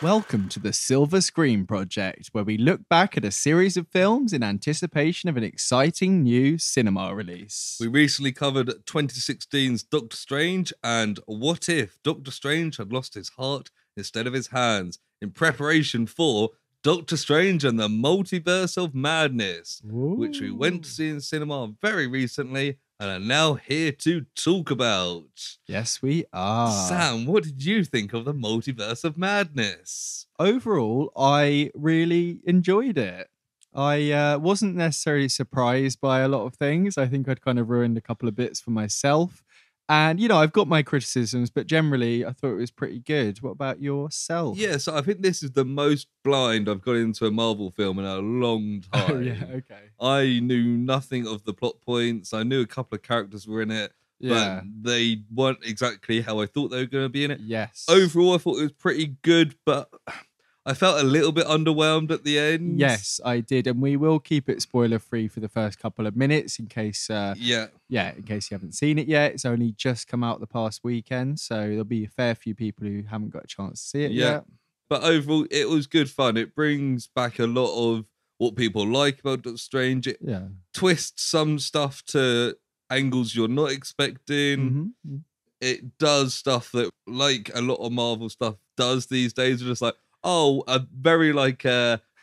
Welcome to the Silver Screen Project, where we look back at a series of films in anticipation of an exciting new cinema release. We recently covered 2016's Doctor Strange and What If Doctor Strange had lost his heart instead of his hands in preparation for Doctor Strange and the Multiverse of Madness, which we went to see in cinema very recently and are now here to talk about. Yes, we are. Sam, what did you think of the Multiverse of Madness? Overall, I really enjoyed it. I wasn't necessarily surprised by a lot of things. I think I'd kind of ruined a couple of bits for myself. And, you know, I've got my criticisms, but generally I thought it was pretty good. What about yourself? Yeah, so I think this is the most blind I've got into a Marvel film in a long time. Oh, yeah, okay. I knew nothing of the plot points. I knew a couple of characters were in it, yeah, but they weren't exactly how I thought they were going to be in it. Yes. Overall, I thought it was pretty good, but I felt a little bit underwhelmed at the end. Yes, I did. And we will keep it spoiler-free for the first couple of minutes in case in case you haven't seen it yet. It's only just come out the past weekend, so there'll be a fair few people who haven't got a chance to see it yet. But overall, it was good fun. It brings back a lot of what people like about Doctor Strange. It twists some stuff to angles you're not expecting. Mm-hmm. It does stuff that, like a lot of Marvel stuff does these days, just like, oh, a very like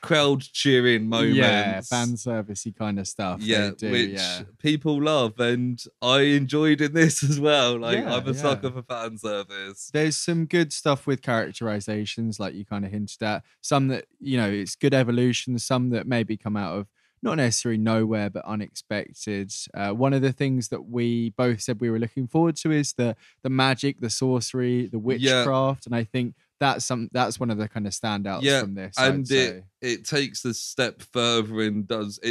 crowd cheering moment. Yeah, fan service-y kind of stuff. Yeah, which people love, and I enjoyed in this as well. Like, I'm a sucker for fan service. There's some good stuff with characterizations, like you kind of hinted at. Some that, you know, it's good evolution, some that maybe come out of not necessarily nowhere, but unexpected. One of the things that we both said we were looking forward to is the magic, the sorcery, the witchcraft, and I think that's one of the kind of standouts from this. And it takes the step further and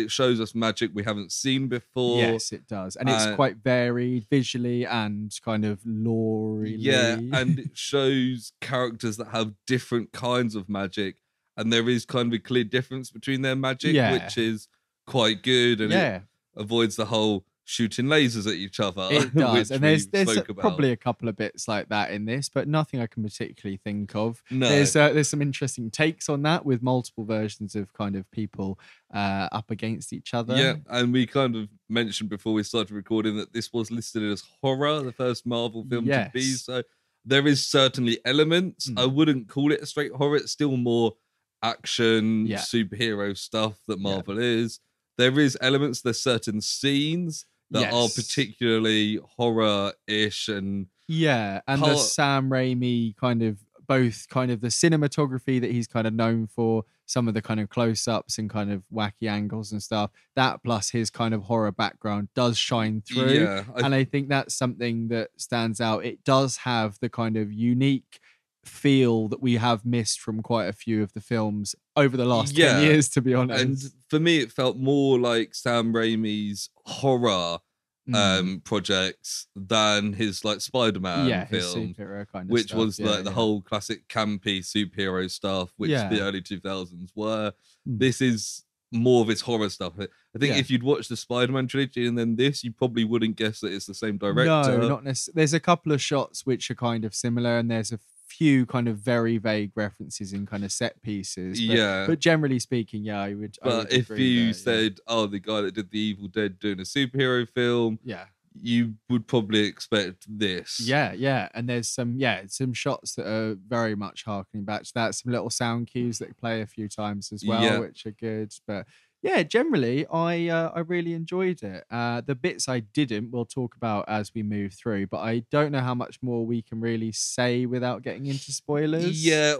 shows us magic we haven't seen before. Yes, it does. And it's quite varied visually and kind of lore-y. Yeah, and it shows characters that have different kinds of magic, and there is kind of a clear difference between their magic, which is quite good, and it avoids the whole shooting lasers at each other. It does, and there's probably a couple of bits like that in this, but nothing I can particularly think of. No. There's some interesting takes on that with multiple versions of kind of people up against each other. Yeah, and we kind of mentioned before we started recording that this was listed as horror, the first Marvel film to be, so there is certainly elements. I wouldn't call it a straight horror. It's still more action, superhero stuff that Marvel is. There is elements, there's certain scenes that are particularly horror-ish. And the Sam Raimi kind of, both kind of the cinematography that he's kind of known for, some of the kind of close-ups and kind of wacky angles and stuff, that plus his kind of horror background does shine through. Yeah, and I think that's something that stands out. It does have the kind of unique feel that we have missed from quite a few of the films over the last 10 years, to be honest. And for me, it felt more like Sam Raimi's horror projects than his like Spider-Man film, his kind of which stuff. Was like the whole classic campy superhero stuff, which the early 2000s were. This is more of his horror stuff. I think if you'd watched the Spider-Man trilogy and then this, you probably wouldn't guess that it's the same director. No, not necessarily. There's a couple of shots which are kind of similar, and there's a few kind of very vague references in kind of set pieces, but generally speaking, I would if you said, oh, the guy that did the Evil Dead doing a superhero film, you would probably expect this. And there's some shots that are very much harkening back to that, some little sound cues that play a few times as well, which are good. But generally, I really enjoyed it. The bits I didn't, we'll talk about as we move through, but I don't know how much more we can really say without getting into spoilers. Yeah,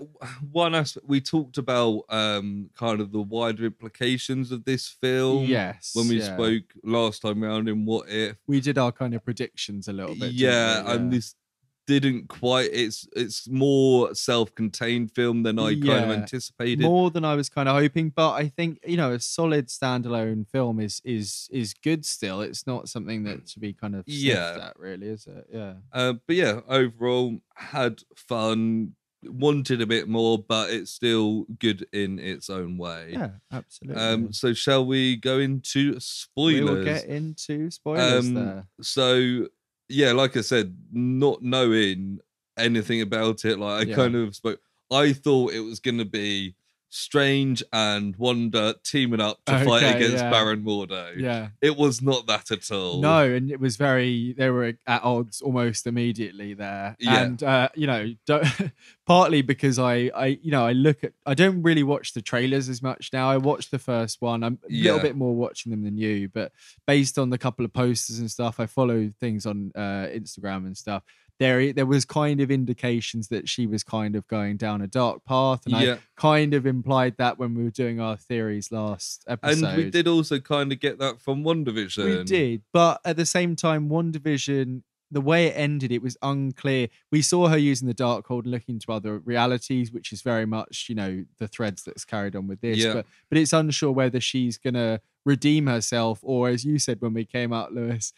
one aspect, we talked about kind of the wider implications of this film. Yes. When we spoke last time round in What If. We did our kind of predictions a little bit. Yeah, and this didn't quite, it's more self-contained film than I kind of anticipated, more than I was kind of hoping, but I think, you know, a solid standalone film is good still. It's not something that to be kind of sniffed at, really, is it? But overall, had fun, wanted a bit more, but it's still good in its own way. Yeah, absolutely. So shall we go into spoilers? We'll get into spoilers there. So yeah, like I said, not knowing anything about it, like I kind of spoke, I thought it was going to be Strange and Wanda teaming up to fight against Baron Mordo. Yeah. It was not that at all. No, and it was very, they were at odds almost immediately there. Yeah. And, you know, partly because I look at, I don't really watch the trailers as much now. I watched the first one. I'm a little bit more watching them than you, but based on the couple of posters and stuff, I follow things on Instagram and stuff. There was kind of indications that she was kind of going down a dark path. And I kind of implied that when we were doing our theories last episode. And we did also kind of get that from WandaVision. We did. But at the same time, WandaVision, the way it ended, it was unclear. We saw her using the Darkhold and looking to other realities, which is very much, you know, the threads that's carried on with this. Yeah. But it's unsure whether she's going to redeem herself or, as you said when we came out, Lewis,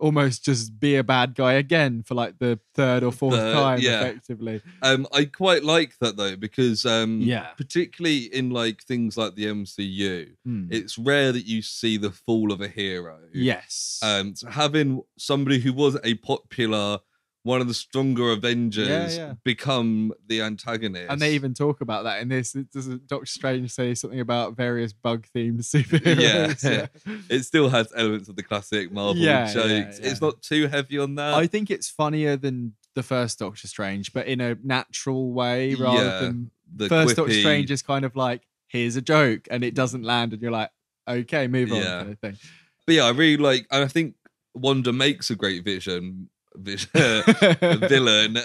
almost just be a bad guy again for like the third or fourth time, effectively. I quite like that though, because particularly in like things like the MCU, it's rare that you see the fall of a hero. Yes. So having somebody who was a popular, one of the stronger Avengers, become the antagonist. And they even talk about that in this. Doesn't Doctor Strange say something about various bug-themed superheroes? Yeah. It still has elements of the classic Marvel jokes. Yeah. It's not too heavy on that. I think it's funnier than the first Doctor Strange, but in a natural way rather than the first quippy. Doctor Strange is kind of like, here's a joke, and it doesn't land, and you're like, okay, move on. Yeah. Kind of thing. But yeah, I really like, and I think Wanda makes a great villain. Well, in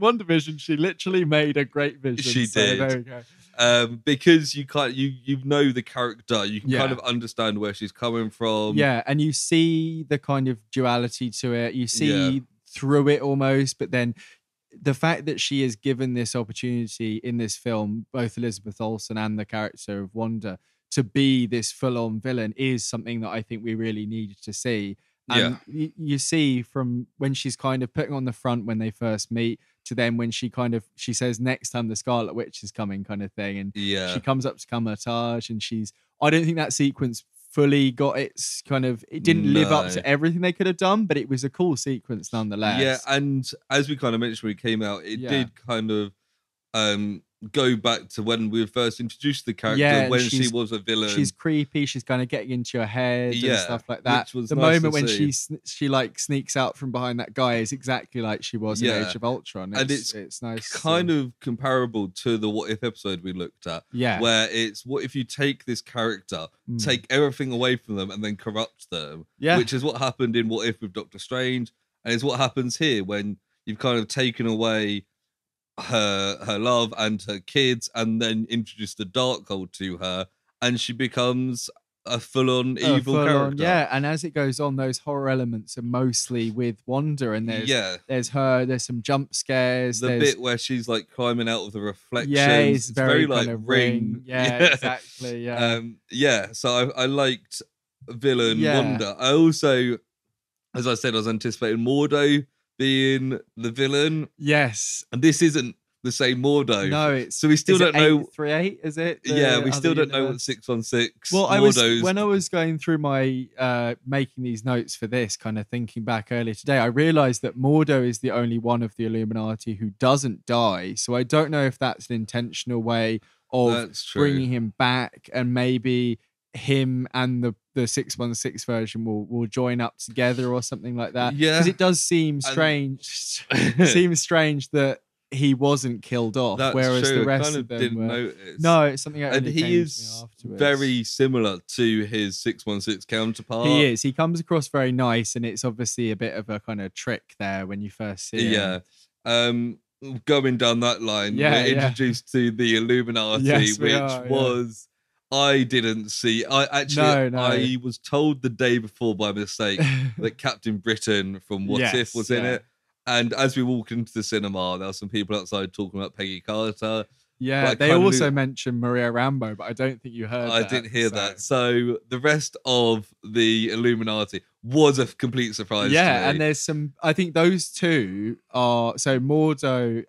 WandaVision, she literally made a great vision. She did. There we go. Because you can't, you know the character, you can kind of understand where she's coming from. Yeah, and you see the kind of duality to it. You see through it almost, but then the fact that she is given this opportunity in this film, both Elizabeth Olsen and the character of Wanda, to be this full-on villain is something that I think we really needed to see. And you see from when she's kind of putting on the front when they first meet to then when she kind of, she says next time the Scarlet Witch is coming kind of thing. And she comes up to Kamar-Taj and she's, I don't think that sequence fully got its kind of, it didn't live up to everything they could have done, but it was a cool sequence nonetheless. Yeah. And as we kind of mentioned when it came out, it did kind of go back to when we were first introduced the character, when she was a villain. She's creepy. She's kind of getting into your head and stuff like that. The nice moment when she like sneaks out from behind that guy is exactly like she was in Age of Ultron. And it's nice. Kind of comparable to the What If episode we looked at, where it's what if you take this character, take everything away from them and then corrupt them, which is what happened in What If with Doctor Strange. And it's what happens here when you've kind of taken away her love and her kids and then introduce the Darkhold to her and she becomes a full-on evil character. Yeah, and as it goes on, those horror elements are mostly with Wanda and there's some jump scares. The bit where she's like climbing out of the reflections. Yeah, it's very like kind of Ring. Yeah, exactly. Yeah. So I liked villain Wanda. I also, as I said, I was anticipating Mordo being the villain. Yes. And this isn't the same Mordo. No, it's... So we still don't know... 838, is it? We still don't know what 616 Mordo's... Well, when I was going through my... making these notes for this, kind of thinking back earlier today, I realised that Mordo is the only one of the Illuminati who doesn't die. So I don't know if that's an intentional way of bringing him back and maybe... him and the 616 version will join up together or something like that. Yeah, because it does seem strange. Seems strange that he wasn't killed off, whereas the rest kind of them didn't notice. No, it's something. That and really he is very similar to his 616 counterpart. He is. He comes across very nice, and it's obviously a bit of a kind of trick there when you first see him. Yeah. Going down that line, we're introduced to the Illuminati, which was. I didn't see. I was told the day before by mistake that Captain Britain from What If was in it. And as we walked into the cinema, there were some people outside talking about Peggy Carter. Yeah, like, they also mentioned Maria Rambeau, but I don't think you heard that. I didn't hear that. So the rest of the Illuminati was a complete surprise to me. And there's some... I think those two are... So Mordo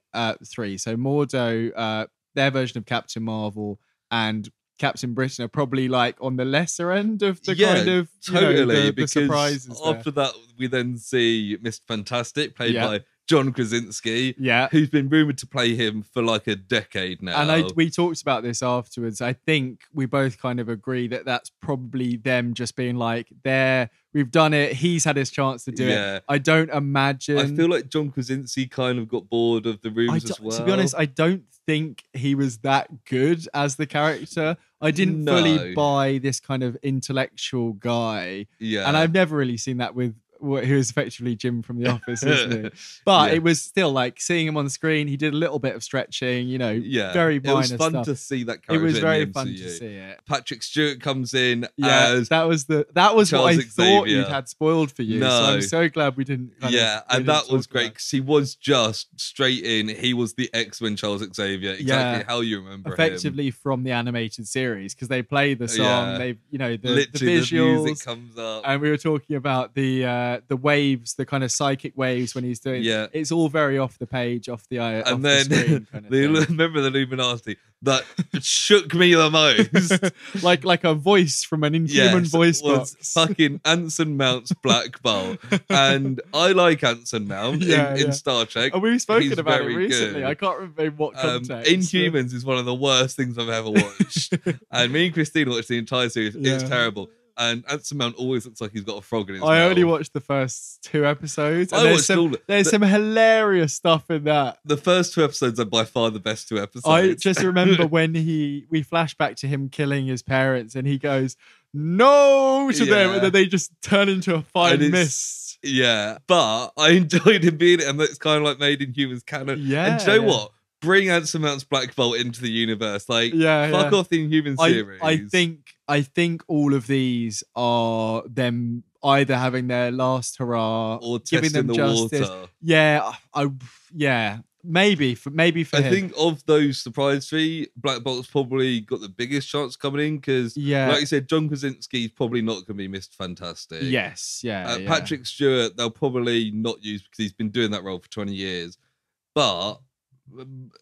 3. So Mordo, their version of Captain Marvel and... Captain Britain are probably like on the lesser end of the kind of surprises. Because after that, we then see Mr. Fantastic played by John Krasinski, yeah, who's been rumored to play him for like a decade now. And we talked about this afterwards. I think we both kind of agree that that's probably them just being like, there, we've done it. He's had his chance to do it. I don't imagine. I feel like John Krasinski kind of got bored of the rooms as well. To be honest, I don't think he was that good as the character. I didn't fully buy this kind of intellectual guy. Yeah. And I've never really seen that with who is effectively Jim from The Office, isn't it? But it was still like seeing him on the screen. He did a little bit of stretching, you know, very minor stuff. It was fun to see that character. It was very fun to see it. Patrick Stewart comes in as that was Charles Xavier. What I thought you'd had spoiled for you. So I'm so glad we didn't. And that was great because he was just straight in. He was the X-Men Charles Xavier, exactly how you remember effectively him. From the animated series, because they play the song, they the visuals, the music comes up, and we were talking about the waves, the kind of psychic waves when he's doing it's all very off the page, off the eye, and then the screen kind of remember the Illuminati that shook me the most, like a voice from an Inhuman voice box. Fucking Anson Mount's Black Bolt, and I like Anson Mount in Star Trek. And we've spoken about it recently. Good. I can't remember in what context. Inhumans is one of the worst things I've ever watched, and me and Christine watched the entire series. Yeah. It's terrible. And Anson Mount always looks like he's got a frog in his mouth. I only watched the first two episodes. And there's some hilarious stuff in that. The first two episodes are by far the best two episodes. I just remember when we flash back to him killing his parents and he goes, no, to them. And then they just turn into a fine mist. Yeah. But I enjoyed him being it. And that's kind of like made in humans canon. Yeah. And you know what? Bring Anson Mount's Black Bolt into the universe. Like, fuck off the Inhuman series. I think all of these are them either having their last hurrah or giving them the justice. Water. Maybe for him. I think of those surprise three, Black Bolt's probably got the biggest chance coming in because, like you said, John Krasinski's probably not going to be Mr. Fantastic. Yes, Patrick Stewart, they'll probably not use because he's been doing that role for 20 years. But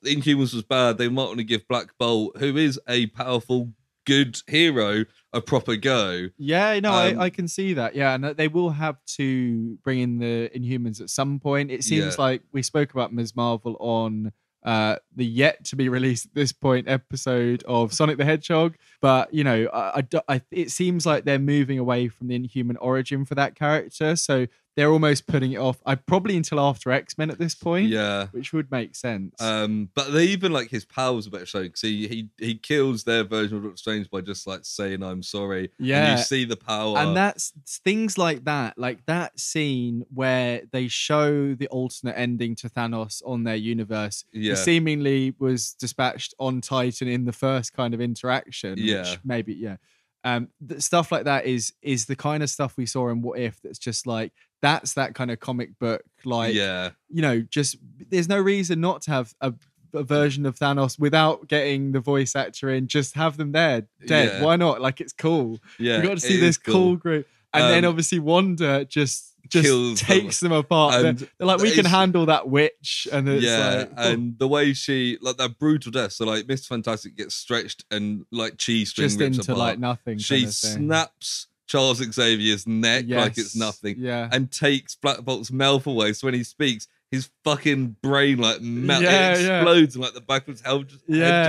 Inhumans was bad. They might want to give Black Bolt, who is a powerful good hero, a proper go. I can see that. And they will have to bring in the Inhumans at some point. It seems like we spoke about Ms. Marvel on the yet to be released at this point episode of Sonic the Hedgehog, but you know, it seems like they're moving away from the Inhuman origin for that character, so they're almost putting it off. I probably until after X-Men at this point, which would make sense. But they even like his powers a bit shown because he kills their version of Doctor Strange by just like saying "I'm sorry." Yeah, and you see the power, and that's things like that scene where they show the alternate ending to Thanos on their universe. Yeah, seemingly was dispatched on Titan in the first kind of interaction. Stuff like that is the kind of stuff we saw in What If that's just like, that's that kind of comic book, like, you know, just there's no reason not to have a version of Thanos without getting the voice actor in. Just have them there, dead. Why not? Like, it's cool. You got to see this cool group. And then obviously Wanda just takes them apart. And they're like, we can handle that witch. And it's like, oh. And the way she, like that brutal death. So like Mr. Fantastic gets stretched and like cheese string just rips into apart. Like nothing. She snaps Charles Xavier's neck like it's nothing. And takes Black Bolt's mouth away. So when he speaks, his fucking brain like explodes and like the back of his head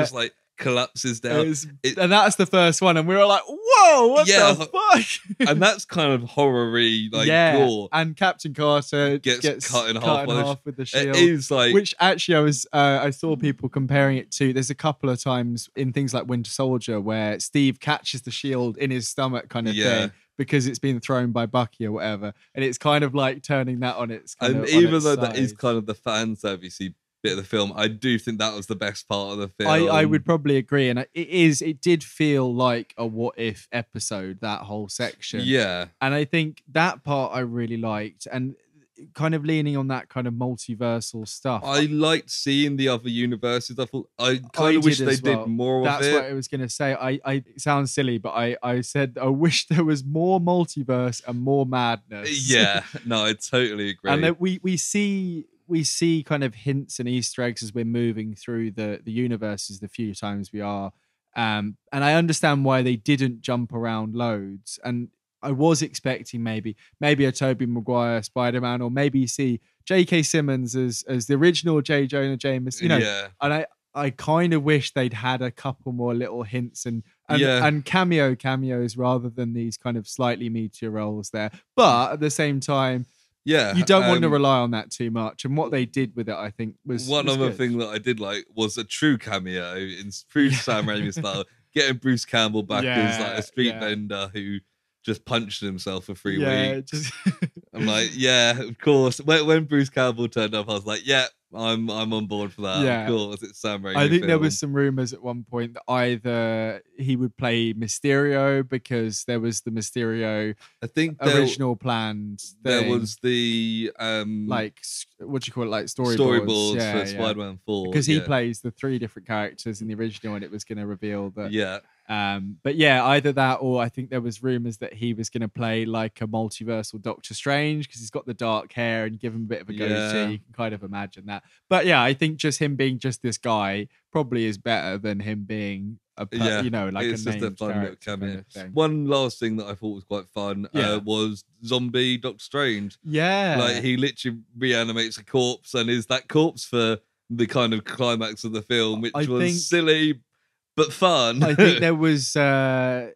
just like collapses down. And that's the first one, and we were like, whoa, what the fuck? And that's kind of horror-y, like gore. And Captain Carter gets cut in half with the shield. It is like, which actually I saw people comparing it to, there's a couple of times in things like Winter Soldier where Steve catches the shield in his stomach kind of thing, because it's been thrown by Bucky or whatever, and it's kind of like turning that on its kind and of, even its though side. That is kind of the fan servicey bit of the film, I do think that was the best part of the film. I would probably agree, and it did feel like a What If episode, that whole section. And I think that part I really liked, and kind of leaning on that kind of multiversal stuff. I liked seeing the other universes. I thought I wish they did more of it. That's what I was going to say. It sounds silly, but I said I wish there was more multiverse and more madness. No, I totally agree. And that we see kind of hints and Easter eggs as we're moving through the universes the few times we are. And I understand why they didn't jump around loads. And I was expecting maybe a Tobey Maguire Spider-Man, or maybe you see J.K. Simmons as the original J. Jonah Jameson, you know. Yeah. And I kind of wish they'd had a couple more little hints and cameos rather than these kind of slightly meatier roles there. But at the same time, yeah, you don't want to rely on that too much. And what they did with it, I think, was one other thing that I did like was a true cameo in true Sam Raimi style, getting Bruce Campbell back as like a street vendor who just punched himself for 3 weeks. I'm like, yeah, of course. When Bruce Campbell turned up, I was like, yeah, I'm on board for that. Yeah. Of course, it's Sam Raimi. I think there was some rumors at one point that either he would play Mysterio, because there was the Mysterio, I think, original planned thing. There was the like, what do you call it, like storyboards for Spider-Man 4, because he plays the 3 different characters in the original, and it was going to reveal that. Yeah. But yeah, either that, or I think there was rumors that he was going to play like a multiversal Doctor Strange, because he's got the dark hair, and give him a bit of a goatee. Yeah. You can kind of imagine that. But yeah, I think just him being just this guy probably is better than him being a you know, like a named character kind of thing. One last thing that I thought was quite fun was zombie Doctor Strange. Yeah, like he literally reanimates a corpse and is that corpse for the kind of climax of the film, which I think silly but fun. I think there was, I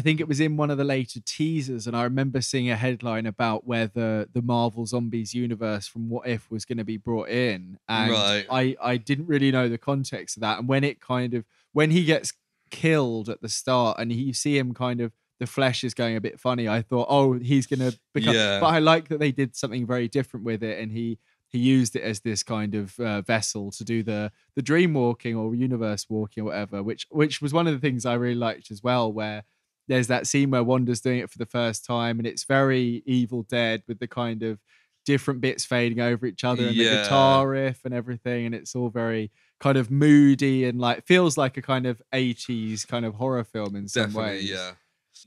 think it was in one of the later teasers, and I remember seeing a headline about whether the Marvel Zombies universe from What If was going to be brought in. And I didn't really know the context of that. And when it kind of, when he gets killed at the start and you see him kind of, the flesh is going a bit funny, I thought, oh, he's going to become, but I like that they did something very different with it. And he used it as this kind of vessel to do the dream walking or universe walking or whatever, which was one of the things I really liked as well, where there's that scene where Wanda's doing it for the first time, and it's very Evil Dead with the kind of different bits fading over each other and the guitar riff and everything. And it's all very kind of moody and like feels like a kind of 80s kind of horror film in some ways. Yeah.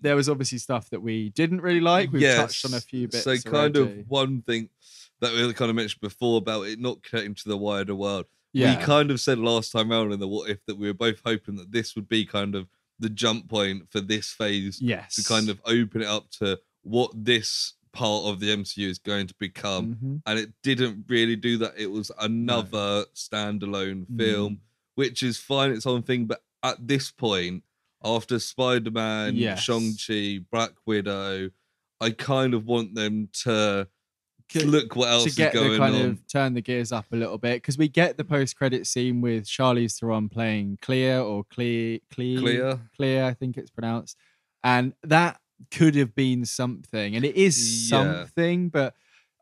There was obviously stuff that we didn't really like. We've touched on a few bits. So kind of one thing that we kind of mentioned before about it not connecting to the wider world. Yeah. We kind of said last time around in the What If that we were both hoping that this would be kind of the jump point for this phase, to kind of open it up to what this part of the MCU is going to become. Mm-hmm. And it didn't really do that. It was another standalone film, which is fine, its own thing. But at this point, after Spider-Man, Shang-Chi, Black Widow, I kind of want them to look what else is going on. Of turn the gears up a little bit, because we get the post-credit scene with Charlize Theron playing Clea, I think it's pronounced, and that could have been something, and it is something, but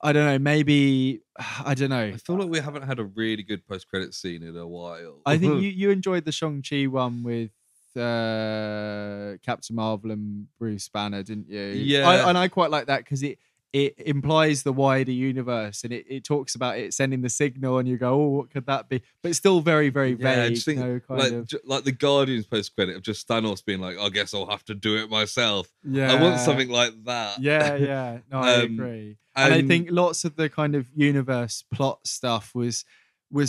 I don't know. Maybe I don't know. I feel like we haven't had a really good post-credit scene in a while. I think you enjoyed the Shang-Chi one with Captain Marvel and Bruce Banner, didn't you? Yeah, and I quite like that, because it implies the wider universe, and it talks about it sending the signal, and you go, oh, what could that be? But it's still very, very vague. Yeah, I just think, like the Guardians post-credit of just Thanos being like, I guess I'll have to do it myself. Yeah. I want something like that. Yeah, yeah. No, I agree. And I think lots of the kind of universe plot stuff was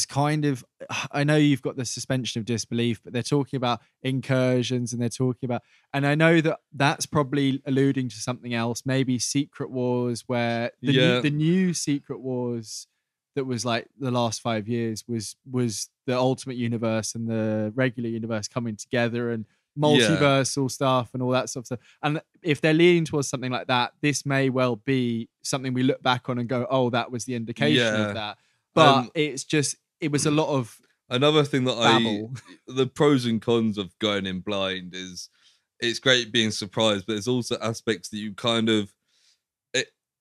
kind of, I know you've got the suspension of disbelief, but they're talking about incursions, and they're talking about, and I know that that's probably alluding to something else, maybe Secret Wars, where the new Secret Wars that was like the last 5 years was the Ultimate Universe and the regular universe coming together, and multiversal stuff and all that sort of stuff. And if they're leaning towards something like that, this may well be something we look back on and go, oh, that was the indication of that. But it's just, it was a lot of another thing that babble. The pros and cons of going in blind is it's great being surprised, but there's also aspects that you kind of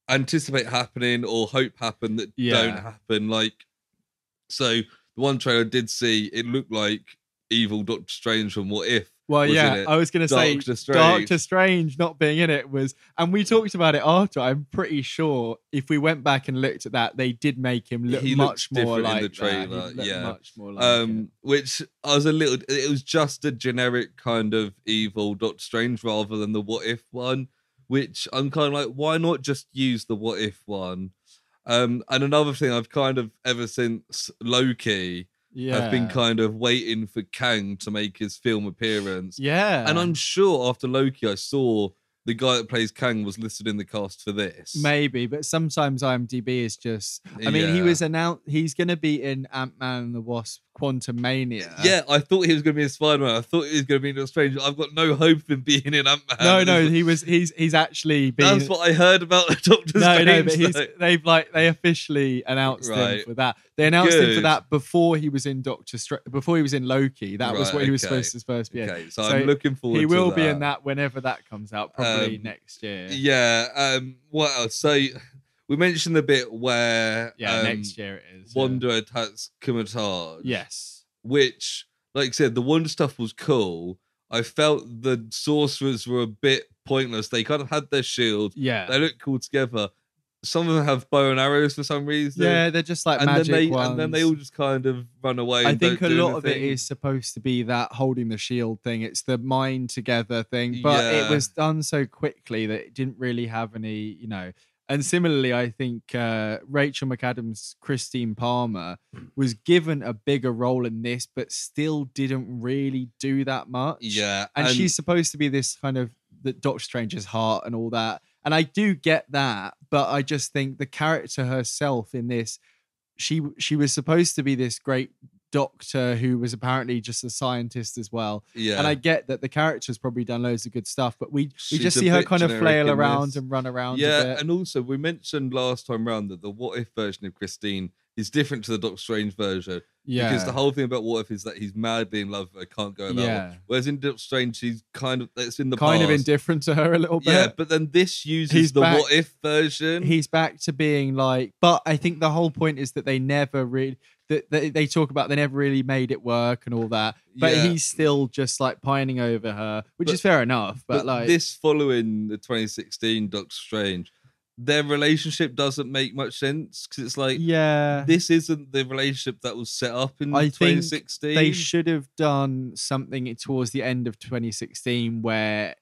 anticipate happening or hope happen that don't happen. Like, so the one trailer I did see, it looked like evil Doctor Strange from What If. Well, yeah, I was going to say Doctor Strange not being in it was, and we talked about it after. I'm pretty sure if we went back and looked at that, they did make him look much more like the trailer. Yeah, much more like which I was a little. It was just a generic kind of evil Doctor Strange rather than the What If one, which I'm kind of like, why not just use the What If one? And another thing I've kind of ever since Loki. Yeah. I've been kind of waiting for Kang to make his film appearance. Yeah. And I'm sure after Loki, I saw the guy that plays Kang was listed in the cast for this. Maybe, but sometimes IMDb is just... I mean, he was announced... He's going to be in Ant-Man and the Wasp, Quantumania. Yeah, I thought he was going to be in Spider-Man. I thought he was going to be in Doctor Strange. I've got no hope in being in Ant-Man. No, he's actually been... That's what I heard about Doctor Strange. No, but they officially announced him for that. They announced him for that before he was in before he was in Loki. That was what he was supposed to first be in. Okay, so I'm looking forward to that. He will be in that whenever that comes out, probably next year. Yeah, what else? So we mentioned the bit where next year it is. Wanda attacks Kamar-Taj. Yes. Which, like I said, the Wanda stuff was cool. I felt the sorcerers were a bit pointless. They kind of had their shield. Yeah. They looked cool together. Some of them have bow and arrows for some reason. Yeah, they're just like magic ones. And then they all just kind of run away. I think a lot of it is supposed to be that holding the shield thing. It's the mind together thing. But it was done so quickly that it didn't really have any, And similarly, I think Rachel McAdams, Christine Palmer, was given a bigger role in this, but still didn't really do that much. Yeah. And she's supposed to be this kind of the Doctor Strange's heart and all that. And I do get that, but I just think the character herself in this, she was supposed to be this great doctor who was apparently just a scientist as well. Yeah. And I get that the character's probably done loads of good stuff, but we just see her kind of flail around and run around. Yeah, a bit. And also we mentioned last time around that the What If version of Christine is different to the Doctor Strange version. Yeah. Because the whole thing about What If is that he's madly in love and can't go in that one. Whereas in Doctor Strange, she's kind of indifferent to her a little bit. Yeah, but then this uses What If version. He's back to being like, but I think the whole point is that they never really... They talk about they never really made it work and all that, but he's still just like pining over her, which is fair enough. But like this following the 2016 Doctor Strange, their relationship doesn't make much sense because it's like, this isn't the relationship that was set up in 2016. They should have done something towards the end of 2016 where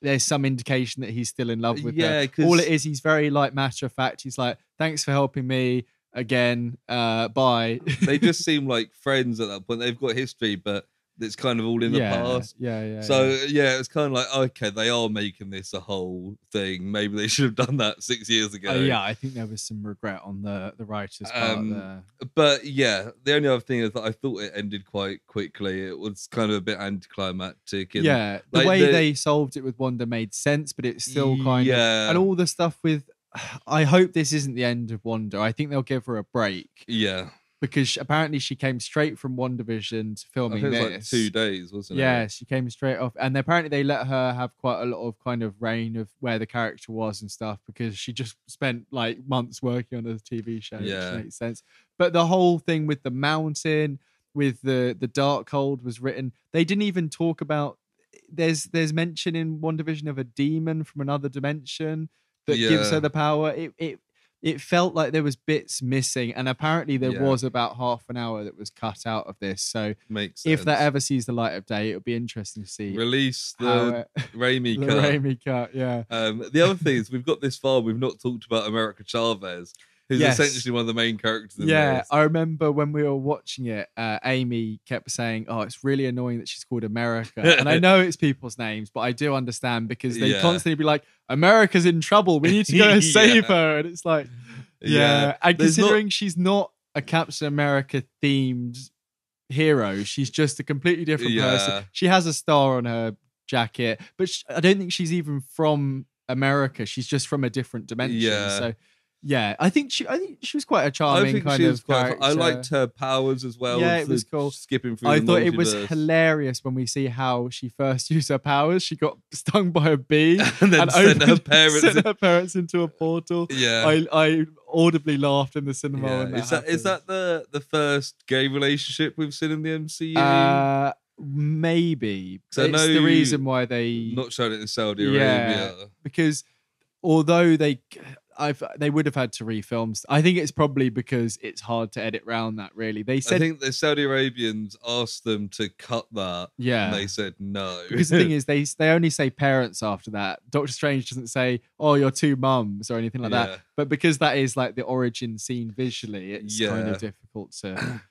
there's some indication that he's still in love with her. All it is, he's very like matter of fact. He's like, thanks for helping me. Again, bye. They just seem like friends at that point. They've got history, but it's kind of all in the past. It's kind of like, okay, they are making this a whole thing. Maybe they should have done that 6 years ago. I think there was some regret on the writer's part there. But the only other thing is that I thought it ended quite quickly. It was kind of a bit anticlimactic. The way they solved it with Wanda made sense, but it's still kind of... And all the stuff with... I hope this isn't the end of Wanda. I think they'll give her a break. Yeah. Because apparently she came straight from WandaVision to filming this. It was like 2 days, wasn't it? Yeah, she came straight off. And apparently they let her have quite a lot of kind of reign of where the character was and stuff because she just spent like months working on a TV show, which makes sense. But the whole thing with the mountain, with the Darkhold was written. They didn't even talk about... There's mention in WandaVision of a demon from another dimension that gives her the power. It felt like there was bits missing, and apparently there was about half an hour that was cut out of this. So makes sense. If that ever sees the light of day, it'll be interesting to see. Release the Raimi cut. The Raimi cut, yeah. The other thing is we've got this far, we've not talked about America Chavez, who's essentially one of the main characters in this. I remember when we were watching it, Amy kept saying, oh, it's really annoying that she's called America. And I know it's people's names, but I do understand because they constantly be like, America's in trouble. We need to go and save her. And it's like, And considering she's not a Captain America themed hero, she's just a completely different person. She has a star on her jacket, but I don't think she's even from America. She's just from a different dimension. So, I think she was quite a charming kind of character. I liked her powers as well. Yeah, it was cool. Skipping through. I thought it was hilarious when we see how she first used her powers. She got stung by a bee and then sent her parents into a portal. Yeah, I audibly laughed in the cinema. Yeah. Is that the first gay relationship we've seen in the MCU? Maybe. It's the reason why they not showed it in Saudi Arabia because although they would have had to refilm. I think it's probably because it's hard to edit around that, really. They said, I think the Saudi Arabians asked them to cut that. Yeah. And they said no. Because the thing is, they only say parents after that. Doctor Strange doesn't say, oh, you're two mums or anything like that. But because that is like the origin scene visually, it's kind of difficult to...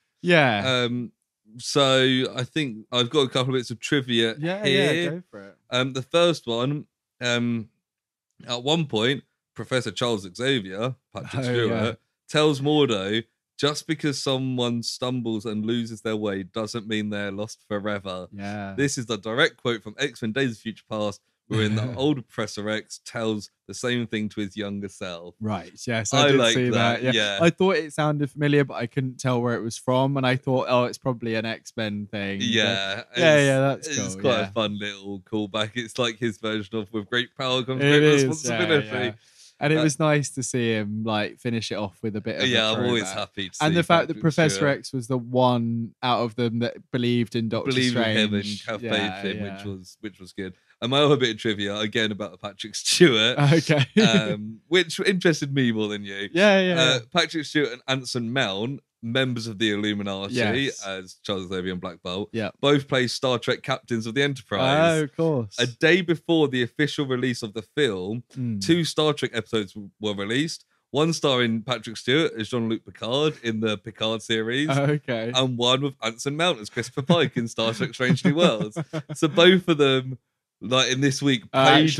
So I think I've got a couple of bits of trivia here. Go for it. The first one... At one point, Professor Charles Xavier, Patrick Stewart, tells Mordo, just because someone stumbles and loses their way doesn't mean they're lost forever. Yeah. This is the direct quote from X-Men Days of Future Past, wherein the older Professor X tells the same thing to his younger self. Right, yes, I did see that. Yeah. I thought it sounded familiar, but I couldn't tell where it was from, and I thought, oh, it's probably an X-Men thing. Yeah. But, yeah, that's cool. It's quite a fun little callback. It's like his version of with great power comes great responsibility. Yeah, yeah. And it was nice to see him like finish it off with a bit of a throwback. I'm always happy to see. And the fact that Professor X was the one out of them that believed in Doctor Strange. Believed in him and faith in him, which was good. And my other bit of trivia, again about Patrick Stewart. Okay. Which interested me more than you. Yeah. Patrick Stewart and Anson Mount, members of the Illuminati, as Charles Xavier and Black Bolt, both play Star Trek captains of the Enterprise. Oh, of course. A day before the official release of the film, 2 Star Trek episodes were released. One starring Patrick Stewart as Jean-Luc Picard in the Picard series. Oh, okay. And one with Anson Mount as Christopher Pike in Star Trek Strange New Worlds. So both of them, like in this week, played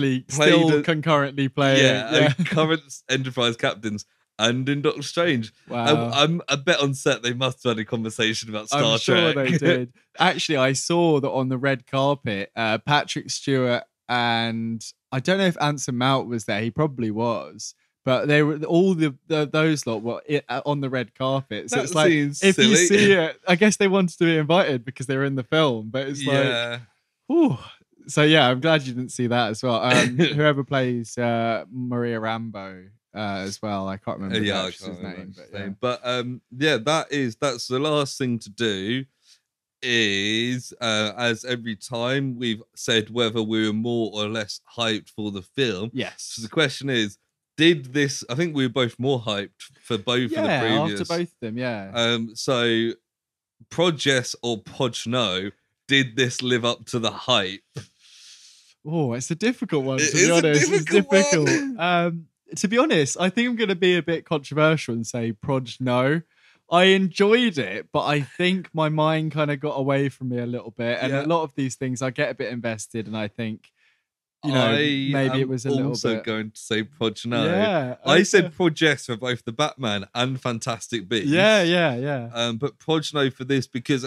current Enterprise captains. And in Doctor Strange. Wow. I bet on set they must have had a conversation about Star Trek. I'm sure they did. Actually, I saw that on the red carpet, Patrick Stewart and I don't know if Anson Mount was there. He probably was. But they were all those lot were on the red carpet. So that it's like, if you see it, I guess they wanted to be invited because they were in the film. But it's like, whew. So yeah, I'm glad you didn't see that as well. Whoever plays Maria Rambeau. As well, I can't remember his name. But that's the last thing to do. Is as every time we've said whether we were more or less hyped for the film. Yes. So the question is, did this? I think we were both more hyped for both of the previous. After both of them, yeah. So, Proj yes or Proj no? Did this live up to the hype? Oh, it's a difficult one. To be honest, it's difficult. To be honest, I think I'm going to be a bit controversial and say Proj no. I enjoyed it, but I think my mind kind of got away from me a little bit. And a lot of these things, I get a bit invested and I think, you know, maybe it was a little bit. I'm also going to say Proj no. Yeah, I said Proj yes for both the Batman and Fantastic Beasts. Yeah. But Proj no for this because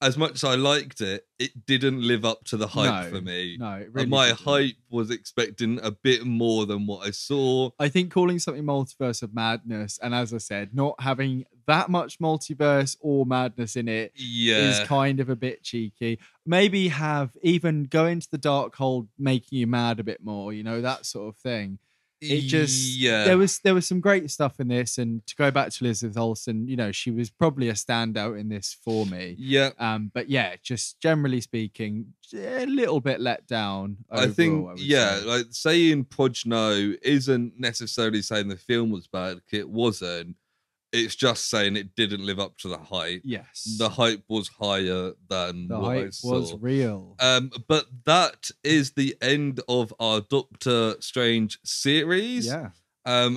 as much as I liked it, it didn't live up to the hype for me. No, it really didn't. Hype was expecting a bit more than what I saw. I think calling something Multiverse of Madness, and as I said, not having that much multiverse or madness in it is kind of a bit cheeky. Maybe go into the Darkhold, making you mad a bit more, you know, that sort of thing. It just there was some great stuff in this, and to go back to Elizabeth Olsen, you know, she was probably a standout in this for me. Yeah. But yeah, just generally speaking, a little bit let down overall, I think. I would say. Like saying Proj no isn't necessarily saying the film was bad. It wasn't. It's just saying it didn't live up to the hype. Yes. The hype was higher than what I saw. The hype was real. But that is the end of our Doctor Strange series. Yeah.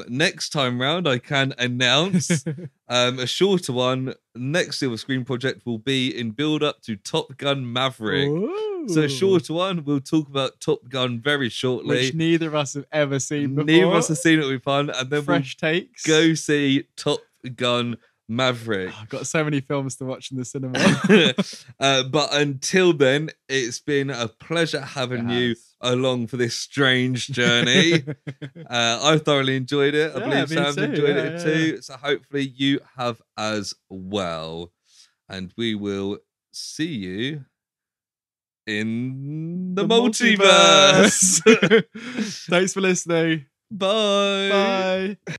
Next time round, I can announce a shorter one. Next Silver Screen project will be in build-up to Top Gun Maverick. Ooh. So a shorter one, we'll talk about Top Gun very shortly. Which neither of us have ever seen before. Neither of us have seen it. It'll be fun. And then we'll go see Top Gun Maverick. I've got so many films to watch in the cinema. But until then, it's been a pleasure having you along for this strange journey. I thoroughly enjoyed it. I believe Sam enjoyed it too. So hopefully you have as well. And we will see you in the multiverse. Thanks for listening. Bye. Bye.